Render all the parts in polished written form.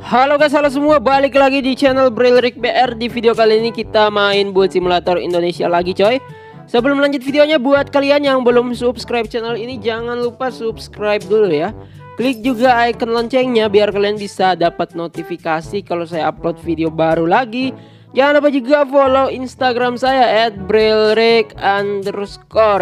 Halo guys, halo semua, balik lagi di channel BRILLRICK Br. Di video kali ini kita main Build Simulator Indonesia lagi, coy. Sebelum lanjut videonya, buat kalian yang belum subscribe channel ini jangan lupa subscribe dulu ya. Klik juga icon loncengnya biar kalian bisa dapat notifikasi kalau saya upload video baru lagi. Jangan lupa juga follow Instagram saya @BRILLRICK_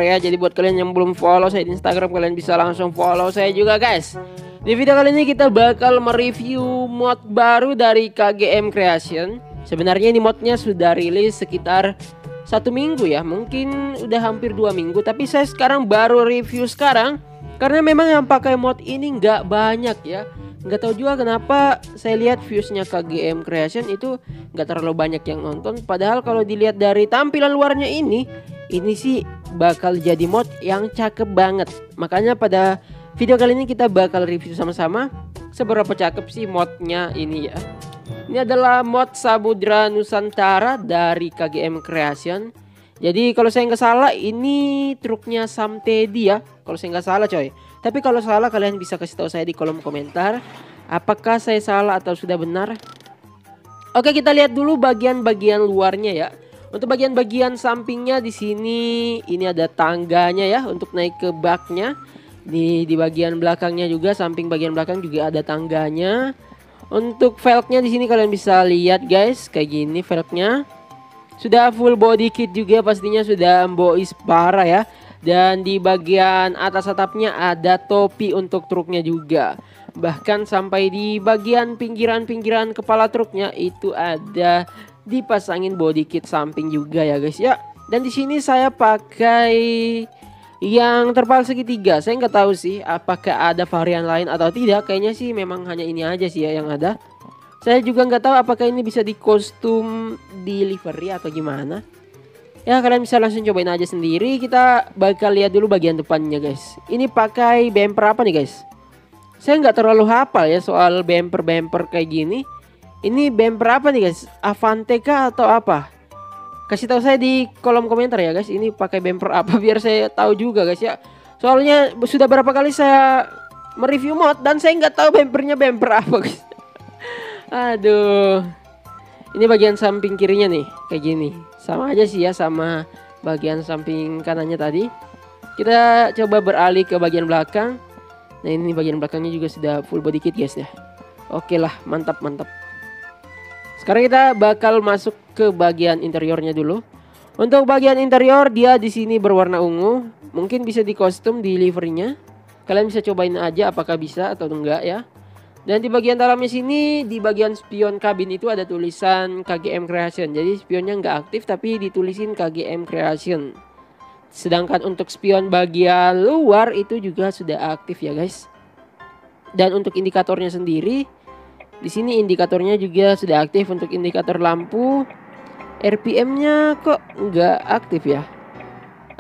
ya. Jadi buat kalian yang belum follow saya di Instagram, kalian bisa langsung follow saya juga, guys. Di video kali ini kita bakal mereview mod baru dari KGM Creation. Sebenarnya ini modnya sudah rilis sekitar 1 minggu ya, mungkin udah hampir 2 minggu. Tapi saya sekarang baru review sekarang karena memang yang pakai mod ini nggak banyak ya. Nggak tahu juga kenapa saya lihat viewsnya KGM Creation itu nggak terlalu banyak yang nonton. Padahal kalau dilihat dari tampilan luarnya ini sih bakal jadi mod yang cakep banget. Makanya pada video kali ini kita bakal review sama-sama seberapa cakep sih modnya ini ya. Ini adalah mod Samudra Nusantara dari KGM Creation. Jadi kalau saya nggak salah ini truknya Samtedi ya, kalau saya nggak salah, coy. Tapi kalau salah kalian bisa kasih tahu saya di kolom komentar apakah saya salah atau sudah benar. Oke, kita lihat dulu bagian-bagian luarnya ya. Untuk bagian-bagian sampingnya di sini ini ada tangganya ya untuk naik ke baknya. Di bagian belakangnya juga, samping bagian belakang juga ada tangganya. Untuk velgnya di sini kalian bisa lihat, guys, kayak gini velgnya. Sudah full body kit juga, pastinya sudah embois parah ya. Dan di bagian atas atapnya ada topi untuk truknya juga. Bahkan sampai di bagian pinggiran-pinggiran kepala truknya itu ada dipasangin body kit samping juga ya, guys ya. Dan di sini saya pakai yang terpal segitiga. Saya nggak tahu sih apakah ada varian lain atau tidak. Kayaknya sih memang hanya ini aja sih ya yang ada. Saya juga nggak tahu apakah ini bisa di kostum, di livery atau gimana. Ya kalian bisa langsung cobain aja sendiri. Kita bakal lihat dulu bagian depannya, guys. Ini pakai bumper apa nih, guys? Saya nggak terlalu hafal ya soal bumper-bumper kayak gini. Ini bumper apa nih, guys? Avante kah atau apa? Kasih tahu saya di kolom komentar ya, guys. Ini pakai bumper apa biar saya tahu juga, guys ya. Soalnya sudah berapa kali saya mereview mod dan saya nggak tahu bumpernya bumper apa, guys. Aduh. Ini bagian samping kirinya nih kayak gini. Sama aja sih ya sama bagian samping kanannya tadi. Kita coba beralih ke bagian belakang. Nah, ini bagian belakangnya juga sudah full body kit, guys ya. Oke lah, mantap. Sekarang kita bakal masuk ke bagian interiornya dulu. Untuk bagian interior dia di sini berwarna ungu. Mungkin bisa di kostum, di liverynya. Kalian bisa cobain aja apakah bisa atau enggak ya. Dan di bagian dalamnya sini, di bagian spion kabin itu ada tulisan KGM Creation. Jadi spionnya nggak aktif tapi ditulisin KGM Creation. Sedangkan untuk spion bagian luar itu juga sudah aktif ya, guys. Dan untuk indikatornya sendiri, di sini indikatornya juga sudah aktif untuk indikator lampu. RPM-nya kok nggak aktif ya?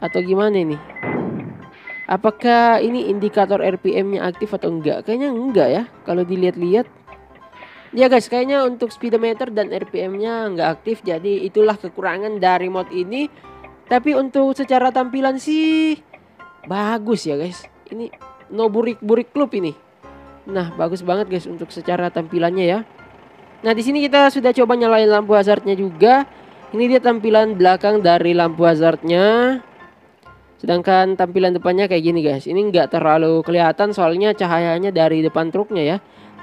Atau gimana ini? Apakah ini indikator RPM-nya aktif atau enggak? Kayaknya enggak ya kalau dilihat-lihat. Ya guys, kayaknya untuk speedometer dan RPM-nya nggak aktif. Jadi itulah kekurangan dari mod ini. Tapi untuk secara tampilan sih bagus ya, guys. Ini no burik-burik klub ini. Nah, bagus banget, guys, untuk secara tampilannya ya. Nah, di sini kita sudah coba nyalain lampu hazardnya juga. Ini dia tampilan belakang dari lampu hazardnya. Sedangkan tampilan depannya kayak gini, guys. Ini nggak terlalu kelihatan soalnya cahayanya dari depan truknya ya.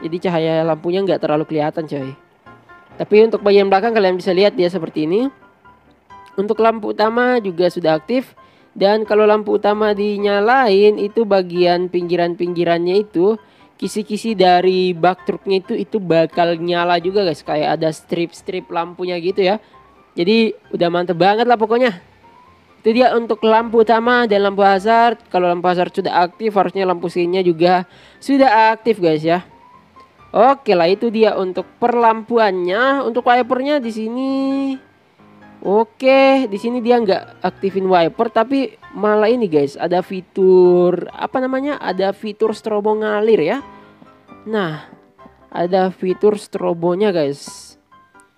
Jadi cahaya lampunya nggak terlalu kelihatan, coy. Tapi untuk bagian belakang kalian bisa lihat dia seperti ini. Untuk lampu utama juga sudah aktif. Dan kalau lampu utama dinyalain itu bagian pinggiran-pinggirannya itu, kisi-kisi dari bak truknya itu bakal nyala juga, guys. Kayak ada strip-strip lampunya gitu ya. Jadi udah mantep banget lah pokoknya. Itu dia untuk lampu utama dan lampu hazard. Kalau lampu hazard sudah aktif, harusnya lampu seinnya juga sudah aktif, guys ya. Oke lah, itu dia untuk perlampuannya. Untuk wipernya di sini, oke, di sini dia nggak aktifin wiper, tapi malah ini, guys, ada fitur apa namanya? Ada fitur strobo ngalir ya. Nah, ada fitur strobonya, guys.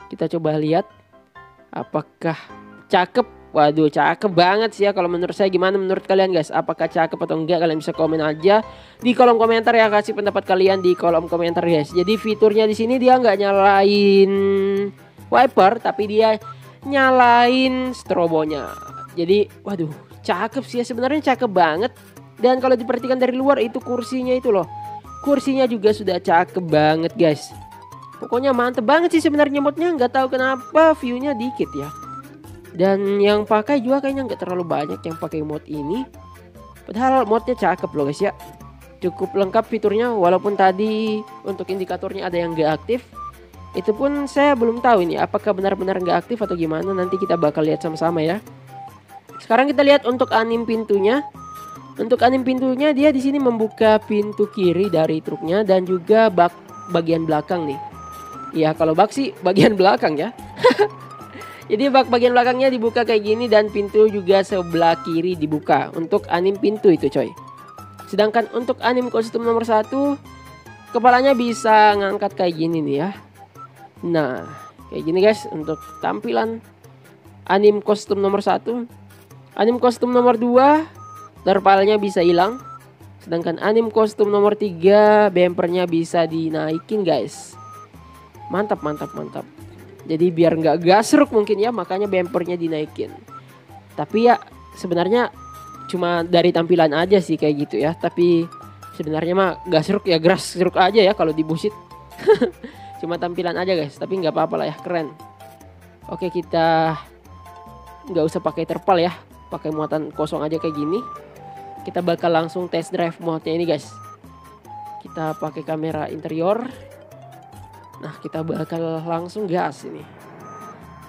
Kita coba lihat apakah cakep Waduh, cakep banget sih ya kalau menurut saya. Gimana menurut kalian guys, apakah cakep atau enggak? Kalian bisa komen aja di kolom komentar ya, kasih pendapat kalian di kolom komentar guys. Jadi fiturnya di sini dia nggak nyalain wiper, tapi dia nyalain strobonya. Jadi waduh, cakep sih ya, sebenarnya cakep banget. Dan kalau diperhatikan dari luar itu kursinya itu loh, kursinya juga sudah cakep banget guys. Pokoknya mantep banget sih sebenarnya modnya, nggak tahu kenapa viewnya dikit ya. Dan yang pakai juga kayaknya nggak terlalu banyak yang pakai mod ini. Padahal modnya cakep loh guys ya. Cukup lengkap fiturnya, walaupun tadi untuk indikatornya ada yang nggak aktif. Itu pun saya belum tahu ini apakah benar-benar nggak aktif atau gimana. Nanti kita bakal lihat sama-sama ya. Sekarang kita lihat untuk anim pintunya. Untuk anim pintunya dia di sini membuka pintu kiri dari truknya dan juga bak bagian belakang nih. Ya kalau bak sih bagian belakang ya. Jadi bak bagian belakangnya dibuka kayak gini dan pintu juga sebelah kiri dibuka untuk anim pintu itu coy. Sedangkan untuk anim kostum nomor 1 kepalanya bisa ngangkat kayak gini nih ya. Nah kayak gini guys untuk tampilan anim kostum nomor 1. Anim kostum nomor 2 terpalanya bisa hilang. Sedangkan anim kostum nomor 3 bempernya bisa dinaikin guys. Mantap mantap mantap. Jadi biar nggak gasruk mungkin ya, makanya bempernya dinaikin. Tapi ya sebenarnya cuma dari tampilan aja sih kayak gitu ya. Tapi sebenarnya mah gasruk ya gasruk aja ya kalau dibusit. Cuma tampilan aja guys, tapi nggak apa-apa lah ya, keren. Oke, kita nggak usah pakai terpal ya, pakai muatan kosong aja kayak gini. Kita bakal langsung test drive modnya ini guys. Kita pakai kamera interior. Nah kita bakal langsung gas ini.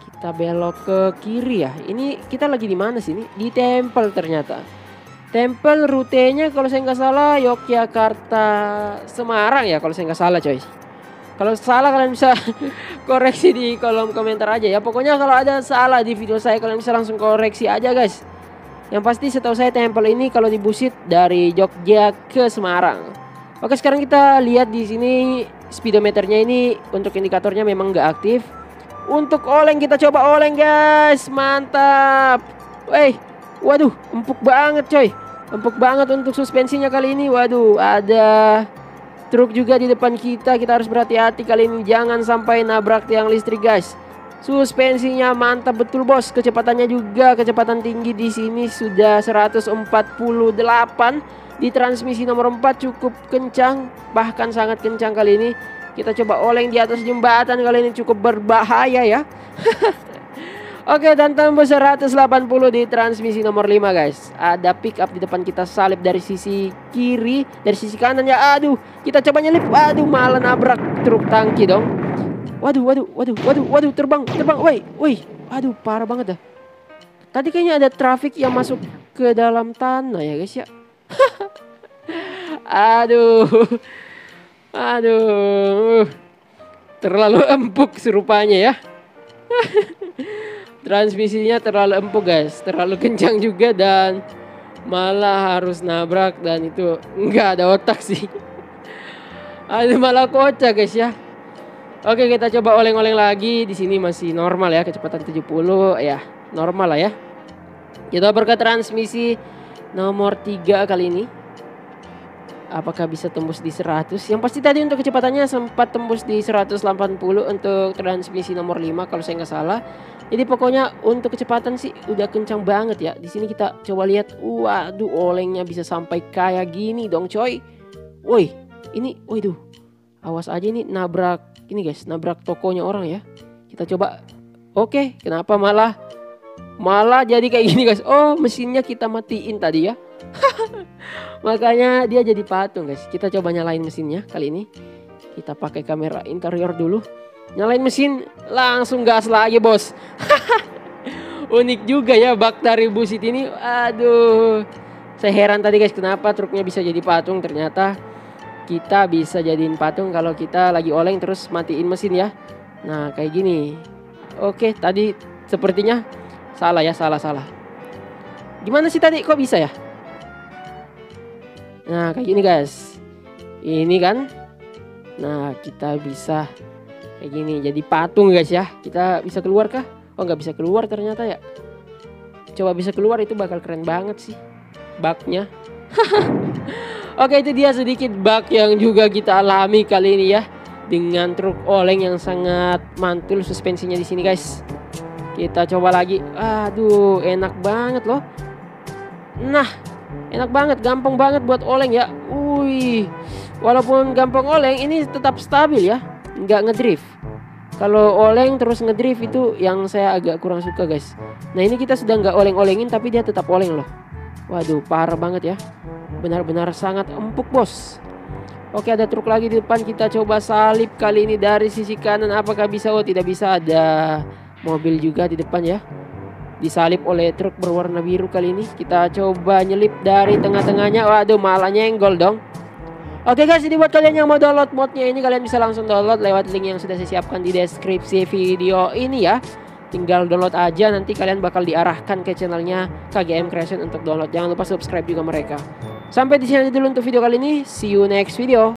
Kita belok ke kiri ya. Ini kita lagi di mana sih ini? Di Temple ternyata. Temple rutenya kalau saya nggak salah Yogyakarta Semarang ya kalau saya nggak salah coy. Kalau salah kalian bisa koreksi di kolom komentar aja ya. Pokoknya kalau ada salah di video saya kalian bisa langsung koreksi aja guys. Yang pasti setahu saya Temple ini kalau dibusit dari Jogja ke Semarang. Oke sekarang kita lihat di sini. Speedometernya ini untuk indikatornya memang nggak aktif. Untuk oleng kita coba oleng guys, mantap. Waduh, empuk banget coy, empuk banget untuk suspensinya kali ini. Waduh, ada truk juga di depan kita, kita harus berhati-hati kali ini, jangan sampai nabrak tiang listrik guys. Suspensinya mantap betul bos, kecepatannya juga kecepatan tinggi di sini sudah 148. Di transmisi nomor 4 cukup kencang, bahkan sangat kencang kali ini. Kita coba oleng di atas jembatan kali ini, cukup berbahaya ya. Oke, dan tembus 180 di transmisi nomor 5 guys. Ada pick up di depan kita, salib dari sisi kiri, dari sisi kanan ya. Aduh, kita coba nyelip. Aduh, malah nabrak truk tangki dong. Waduh, waduh, waduh, waduh, waduh, terbang, terbang. Woi, woi. Aduh, parah banget dah. Tadi kayaknya ada trafik yang masuk ke dalam tanah ya guys ya. Aduh, aduh, terlalu empuk serupanya ya. Transmisinya terlalu empuk guys, terlalu kencang juga dan malah harus nabrak, dan itu nggak ada otak sih. Aduh, malah kocak guys ya. Oke, kita coba oleng-oleng lagi. Di sini masih normal ya, kecepatan 70 ya, normal lah ya. Kita berkat transmisi nomor 3 kali ini. Apakah bisa tembus di 100? Yang pasti tadi untuk kecepatannya sempat tembus di 180 untuk transmisi nomor 5 kalau saya nggak salah. Jadi pokoknya untuk kecepatan sih udah kencang banget ya. Di sini kita coba lihat. Waduh, olengnya bisa sampai kayak gini dong coy. Woi, ini waduh. Awas aja ini nabrak ini guys, nabrak tokonya orang ya. Kita coba. Oke, kenapa malah jadi kayak gini guys. Oh, mesinnya kita matiin tadi ya. Makanya dia jadi patung guys. Kita coba nyalain mesinnya kali ini. Kita pakai kamera interior dulu. Nyalain mesin, langsung gas lagi bos. Unik juga ya bakteri busit ini. Aduh, saya heran tadi guys kenapa truknya bisa jadi patung. Ternyata kita bisa jadiin patung kalau kita lagi oleng terus matiin mesin ya. Nah kayak gini. Oke, tadi sepertinya salah ya, salah. Gimana sih tadi kok bisa ya? Nah kayak gini guys, ini kan, nah kita bisa kayak gini jadi patung guys ya. Kita bisa keluar kah? Oh nggak bisa keluar ternyata ya. coba bisa keluar itu bakal keren banget sih bugnya. Oke, itu dia sedikit bug yang juga kita alami kali ini ya, dengan truk oleng yang sangat mantul suspensinya di sini guys. Kita coba lagi. Aduh, enak banget loh. Nah, enak banget, gampang banget buat oleng ya. Wih, walaupun gampang oleng, ini tetap stabil ya, nggak ngedrift. Kalau oleng terus ngedrift itu yang saya agak kurang suka guys. Nah, ini kita sudah nggak oleng-olengin tapi dia tetap oleng loh. Waduh, parah banget ya. Benar-benar sangat empuk bos. Oke, ada truk lagi di depan. Kita coba salip kali ini dari sisi kanan. Apakah bisa? Oh, tidak bisa. Ada mobil juga di depan ya, disalip oleh truk berwarna biru kali ini. Kita coba nyelip dari tengah-tengahnya. Waduh, malah nyenggol dong. Oke guys, jadi buat kalian yang mau download modnya ini, kalian bisa langsung download lewat link yang sudah saya siapkan di deskripsi video ini ya. Tinggal download aja, nanti kalian bakal diarahkan ke channelnya KGM Creation untuk download. Jangan lupa subscribe juga mereka. Sampai di sini dulu untuk video kali ini. See you next video.